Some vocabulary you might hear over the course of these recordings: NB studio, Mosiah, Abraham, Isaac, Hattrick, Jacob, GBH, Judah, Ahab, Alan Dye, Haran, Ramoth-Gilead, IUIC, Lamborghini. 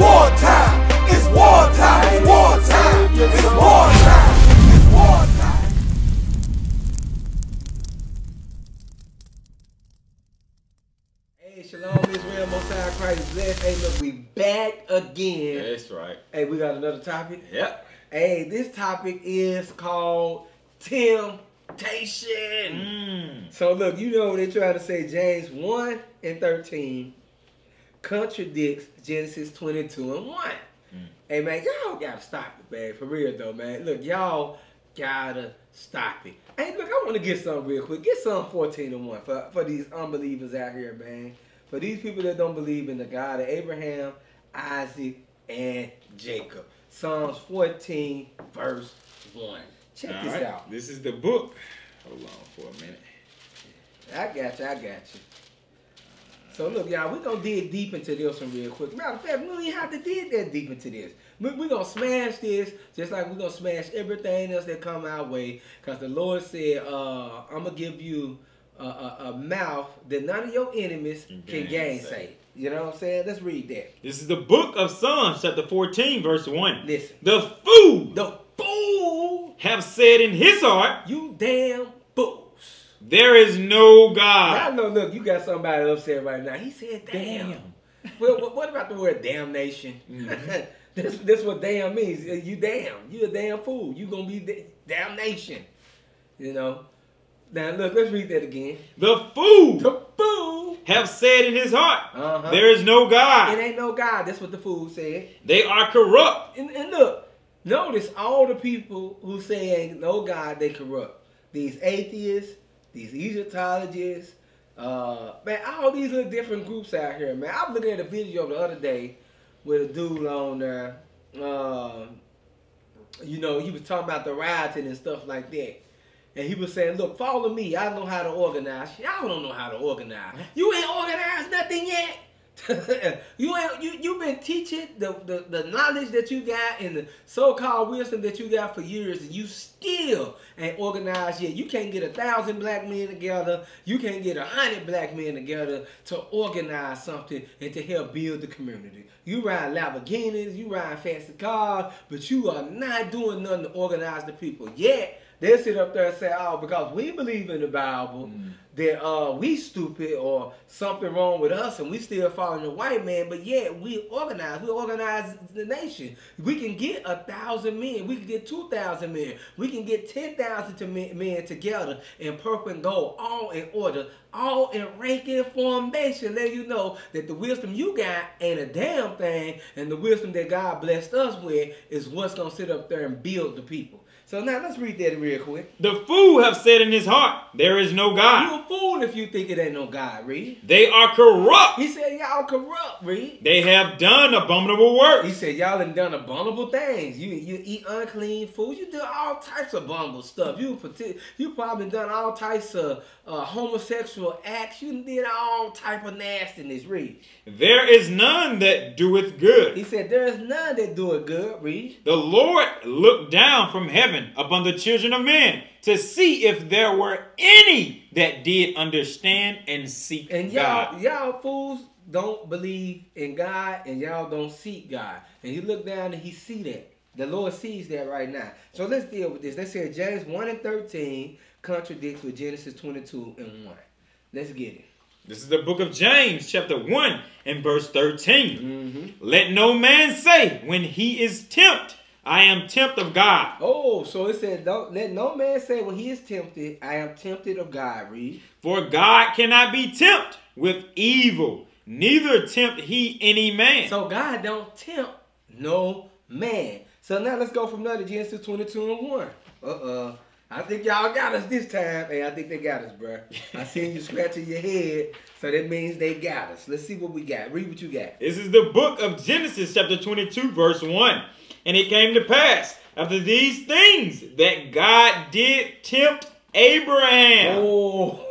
wartime, it's wartime, it's wartime, it's wartime, it's wartime. Hey, shalom, Israel, Mosiah, Christ, bless. Hey, look, we back again. Yeah, that's right. Hey, we got another topic. Yep. Hey, this topic is called temptation. So look, you know they try to say James 1:13 contradicts Genesis 22:1. Hey man, y'all gotta stop it, man. For real though, man. Look, y'all gotta stop it. Hey, look, I want to get something real quick. Get something 14:1 for these unbelievers out here, man. For these people that don't believe in the God of Abraham, Isaac, and Jacob. Psalms 14:1. Check all this right. out. This is the book. Hold on for a minute. I got you. So look, y'all, we're going to dig deep into this one real quick. Matter of fact, we don't even have to dig that deep into this. We're going to smash this just like we're going to smash everything else that come our way. Because the Lord said, I'm going to give you a mouth that none of your enemies can gainsay. You know what I'm saying? Let's read that. This is the book of Psalms, chapter 14:1. Listen. The fool have said in his heart, you damn fools, there is no God. Now, I know, look, you got somebody upset right now. He said damn. Well, what about the word damnation? This what damn means. You damn. You a damn fool. You going to be damnation. You know? Now, look, let's read that again. The fool have said in his heart, there is no God. It ain't no God. That's what the fool said. They are corrupt. And look, notice all the people who say ain't no God, they corrupt. These atheists, these Egyptologists, man, all these little different groups out here, man. I was looking at a video the other day with a dude on there. You know, he was talking about the rioting and stuff like that. And he was saying, look, follow me. I know how to organize. Y'all don't know how to organize. You ain't organized nothing yet. You've been teaching the knowledge that you got and the so-called wisdom that you got for years, and you still ain't organized yet. You can't get 1,000 black men together. You can't get 100 black men together to organize something and to help build the community. You ride Lamborghinis, you ride fancy cars, but you are not doing nothing to organize the people yet. They'll sit up there and say, oh, because we believe in the Bible, that we stupid or something wrong with us and we still following the white man, but yet we organize. We organize the nation. We can get 1,000 men. We can get 2,000 men. We can get 10,000 men together in purple and gold, all in order, all in rank and formation. Let you know that the wisdom you got ain't a damn thing, and the wisdom that God blessed us with is what's going to sit up there and build the people. So now let's read that real quick. The fool have said in his heart, there is no God. You a fool if you think it ain't no God, read. They are corrupt. He said y'all corrupt, read. They have done abominable work. He said y'all have done abominable things. You eat unclean food. You do all types of abominable stuff. You probably done all types of homosexual acts. You did all type of nastiness, read. There is none that doeth good. He said there is none that doeth good, read. The Lord looked down from heaven upon the children of men to see if there were any that did understand and seek God. And y'all fools don't believe in God, and y'all don't seek God. And he looked down and he see that. The Lord sees that right now. So let's deal with this. They said James 1:13 contradicts with Genesis 22:1. Let's get it. This is the book of James, chapter 1:13. Let no man say when he is tempted, I am tempted of God. Oh, so it said, don't let no man say when he is tempted, I am tempted of God, read. For God cannot be tempted with evil, neither tempt he any man. So God don't tempt no man. So now let's go from another Genesis 22:1. I think y'all got us this time. Hey, I think they got us, bro. I seen you scratching your head, so that means they got us. Let's see what we got. Read what you got. This is the book of Genesis, chapter 22:1. And it came to pass, after these things, that God did tempt Abraham. Oh.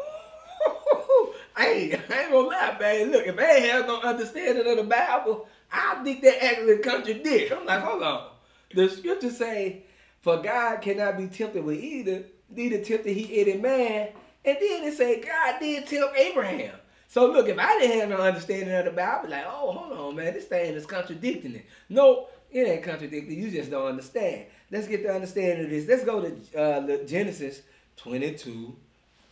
I ain't gonna lie, man. Look, if I ain't have no understanding of the Bible, I think that actually contradicts. I'm like, hold on. The scripture say, for God cannot be tempted with either, neither tempted he any man. And then it say God did tempt Abraham. So look, if I didn't have no understanding of the Bible, I'd be like, oh, hold on, man, this thing is contradicting it. No, it ain't contradicting. You just don't understand. Let's get the understanding of this. Let's go to Genesis 22,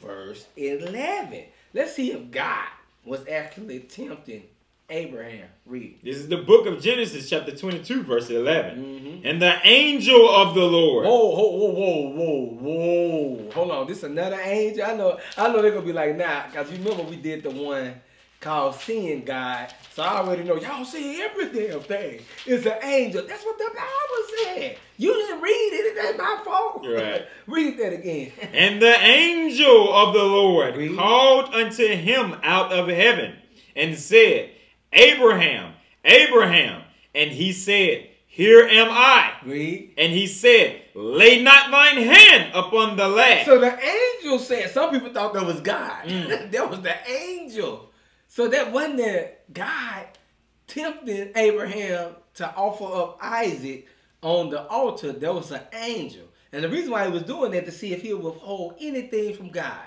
verse 11. Let's see if God was actually tempting Abraham. Read. This is the book of Genesis, chapter 22, verse 11. Mm-hmm. And the angel of the Lord. Whoa, whoa, whoa, whoa, whoa. Hold on. This another angel? I know they're going to be like, nah, because you remember we did the one called Seeing God. So I already know y'all see every damn thing. It's an angel. That's what the Bible said. You didn't read it. It ain't my fault. Right. Read that again. And the angel of the Lord called unto him out of heaven and said, Abraham, Abraham. And he said, here am I. Read. And he said, lay not thine hand upon the lad. So the angel said, some people thought that was God. Mm. That was the angel. So that wasn't that God tempted Abraham to offer up Isaac on the altar. That was an angel. And the reason why he was doing that, to see if he would withhold anything from God.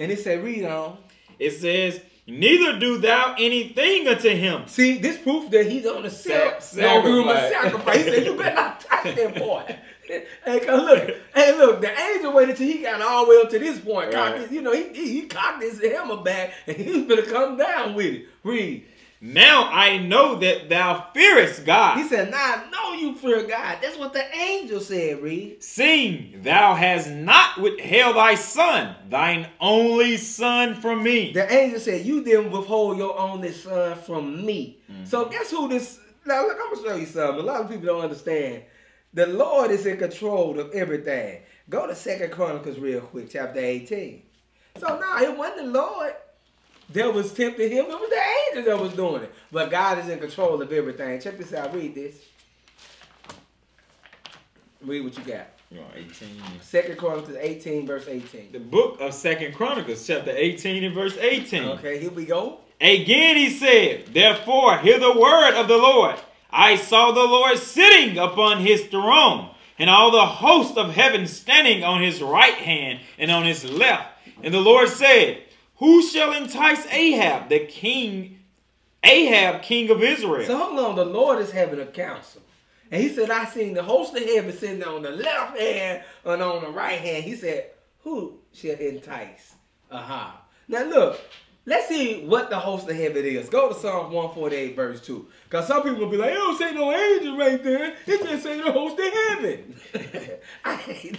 And it said, read on. It says, neither do thou anything unto him. See, this proof that he's on the sacrifice. He said, you better not touch that boy. Hey, look, the angel waited till he got all the way up to this point. Right. His, you know, he cocked his hammer back, and he's going to come down with it. Read. Now I know that thou fearest God. He said, now I know you fear God. That's what the angel said, read. Seeing thou hast not withheld thy son, thine only son from me. The angel said, you didn't withhold your only son from me. Mm-hmm. So guess who this... Now look, I'm going to show you something. A lot of people don't understand. The Lord is in control of everything. Go to 2 Chronicles real quick, chapter 18. So now it wasn't the Lord that was tempting him. It was the angel that was doing it. But God is in control of everything. Check this out. Read this. Read what you got. You're on 18. 2 Chronicles 18, verse 18. The book of 2 Chronicles, chapter 18 and verse 18. Okay, here we go. Again he said, therefore hear the word of the Lord. I saw the Lord sitting upon his throne, and all the host of heaven standing on his right hand and on his left. And the Lord said, who shall entice Ahab, the king, Ahab, king of Israel? So hold on, the Lord is having a council. And he said, I seen the host of heaven sitting on the left hand and on the right hand. He said, who shall entice Ahab? Now look. Let's see what the host of heaven is. Go to Psalm 148, verse 2. Because some people will be like, it don't say no angel right there. It just say the host of heaven.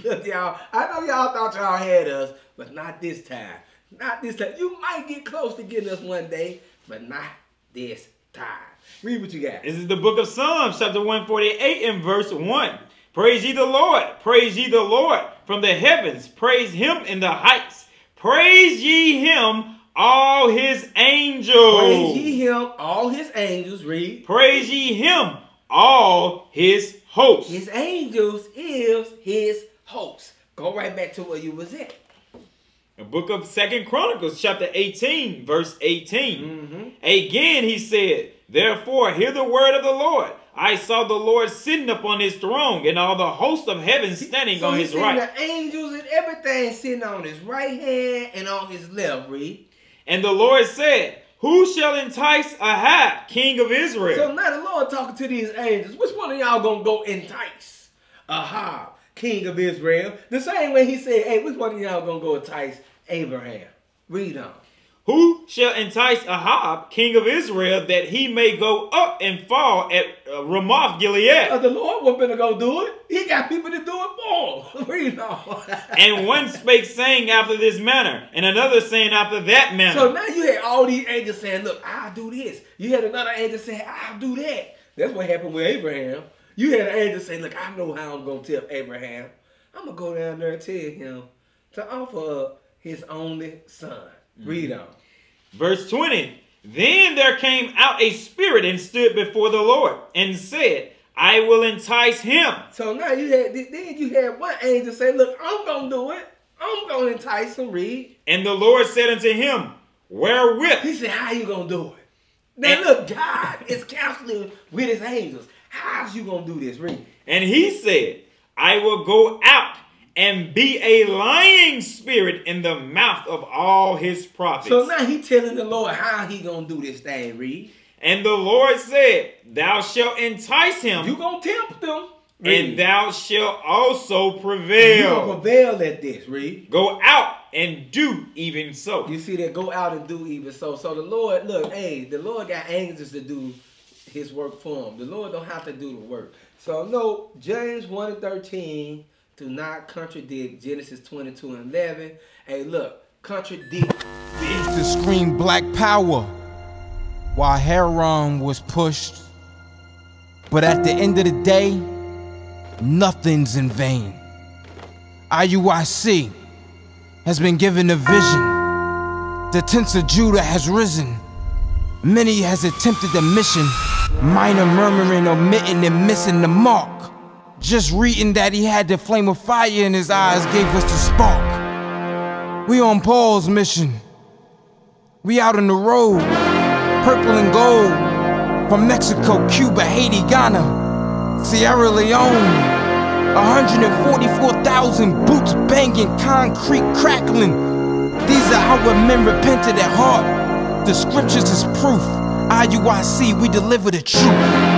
Look, y'all, I know y'all thought y'all had us, but not this time. Not this time. You might get close to getting us one day, but not this time. Read what you got. This is the book of Psalms, chapter 148, and verse 1. Praise ye the Lord. Praise ye the Lord from the heavens. Praise him in the heights. Praise ye him, all his angels. Praise ye him, all his angels. Read. Praise ye him, all his hosts. His angels is his hosts. Go right back to where you was at. The book of 2 Chronicles, chapter 18, verse 18. Mm-hmm. Again he said, therefore hear the word of the Lord. I saw the Lord sitting upon his throne, and all the hosts of heaven standing on his right. The angels and everything sitting on his right hand and on his left. Read. And the Lord said, who shall entice Ahab, king of Israel? So now the Lord talking to these angels. Which one of y'all going to go entice Ahab, king of Israel? The same way he said, hey, which one of y'all going to go entice Abraham? Read on. Who shall entice Ahab, king of Israel, that he may go up and fall at Ramoth-Gilead? The Lord wasn't going to go do it. He got people to do it for him. Read on. And one spake saying after this manner, and another saying after that manner. So now you had all these angels saying, look, I'll do this. You had another angel saying, I'll do that. That's what happened with Abraham. You had an angel saying, look, I know how I'm going to tell Abraham. I'm going to go down there and tell him to offer up his only son. Read on. Verse 20. Then there came out a spirit and stood before the Lord and said, I will entice him. So now you had, then you had one angel say, look, I'm going to do it. I'm going to entice him. Read. And the Lord said unto him, wherewith? He said, how you going to do it? Now look, God is counseling with his angels. How's you going to do this? Read. And he said, I will go out and be a lying spirit in the mouth of all his prophets. So now he telling the Lord how he gonna do this thing, read. And the Lord said, thou shalt entice him. You gonna tempt them. Read. And thou shalt also prevail. You gonna prevail at this, read. Go out and do even so. You see that, go out and do even so. So the Lord, look, hey, the Lord got angels to do his work for him. The Lord don't have to do the work. So no, James 1:13 do not contradict Genesis 22:11. Hey, look, contradict. It's to scream black power while Haran was pushed. But at the end of the day, nothing's in vain. IUIC has been given a vision. The tents of Judah has risen. Many has attempted the mission, minor murmuring, omitting, and missing the mark. Just reading that he had the flame of fire in his eyes gave us the spark. We on Paul's mission. We out on the road, purple and gold. From Mexico, Cuba, Haiti, Ghana, Sierra Leone. 144,000 boots banging, concrete crackling. These are how our men repented at heart. The scriptures is proof. IUIC, we deliver the truth.